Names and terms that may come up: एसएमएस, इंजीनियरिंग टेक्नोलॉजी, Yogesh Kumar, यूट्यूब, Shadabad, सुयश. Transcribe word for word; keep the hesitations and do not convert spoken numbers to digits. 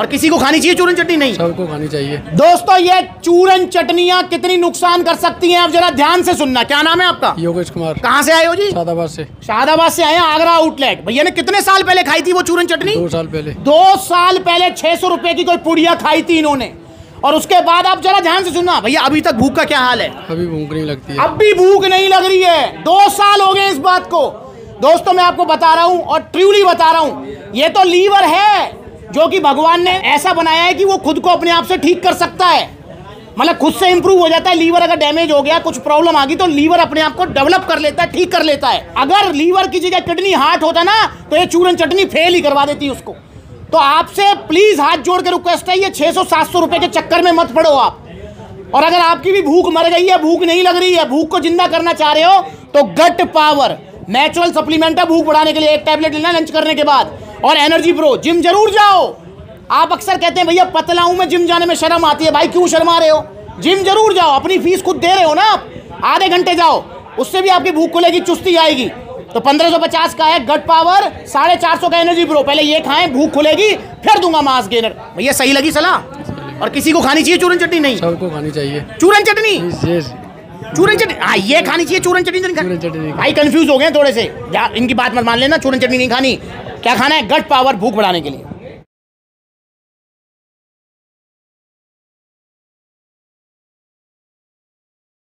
और किसी को खानी चाहिए चूरन चटनी? नहीं, सबको खानी चाहिए। दोस्तों ये चूरन चटनियाँ कितनी नुकसान कर सकती हैं, आप जरा ध्यान से सुनना। क्या नाम है आपका? योगेश कुमार। कहाँ से आए हो जी? शादाबाद से। शादाबाद से आए हैं, आगरा आउटलेट। भैया ने कितने साल पहले खाई थी वो चूरन चटनी? दो साल पहले। दो साल पहले छह सौ रुपए की कोई पुड़िया खाई थी इन्होंने, और उसके बाद आप जरा ध्यान से सुनना। भैया अभी तक भूख का क्या हाल है? अभी भूख नहीं लगती है। अभी भूख नहीं लग रही है, दो साल हो गए इस बात को। दोस्तों मैं आपको बता रहा हूँ और ट्रूली बता रहा हूँ, ये तो लीवर है जो कि भगवान ने ऐसा बनाया है कि वो खुद को अपने आप से ठीक कर सकता है, मतलब खुद से इंप्रूव हो जाता है। लीवर अगर डैमेज हो गया, कुछ प्रॉब्लम आ गई, तो लीवर अपने आप को डेवलप कर लेता है, ठीक कर लेता है। अगर लीवर की जगह किडनी हार्ट होता ना तो ये चूरन चटनी फेल ही करवा देती उसको। तो आपसे प्लीज हाथ जोड़ के रिक्वेस्ट है, ये छह सौ सात सौ रुपए के चक्कर में मत पड़ो आप। और अगर आपकी भी भूख मर गई है, भूख नहीं लग रही है, भूख को जिंदा करना चाह रहे हो तो गट पावर नेचुरल सप्लीमेंट है भूख बढ़ाने के लिए, एक टैबलेट लेना लंच करने के बाद। और एनर्जी प्रो, जिम जरूर जाओ। आप अक्सर कहते हैं भैया पतला हूं मैं, जिम जाने में शर्म आती है। भाई क्यों शर्मा रहे हो, जिम जरूर जाओ, अपनी फीस खुद दे रहे हो ना आप। आधे घंटे जाओ, उससे भी आपकी भूख खुलेगी, चुस्ती आएगी। तो पंद्रह सौ पचास का है गट पावर, साढ़े चार सौ का एनर्जी प्रो। पहले ये खाएं, भूख खुलेगी, फिर दूंगा मास गेनर। भैया सही लगी सलाह? और किसी को खानी चाहिए चूरन चटनी? नहीं, सबको खानी चाहिए चूरन चटनी। चूरन चटनी हाँ ये खानी चाहिए चूरन चटनी। भाई कंफ्यूज हो गए थोड़े से, इनकी बात मत मान लेना। चूरन चटनी नहीं खानी, क्या खाना है? गट पावर, भूख बढ़ाने के लिए।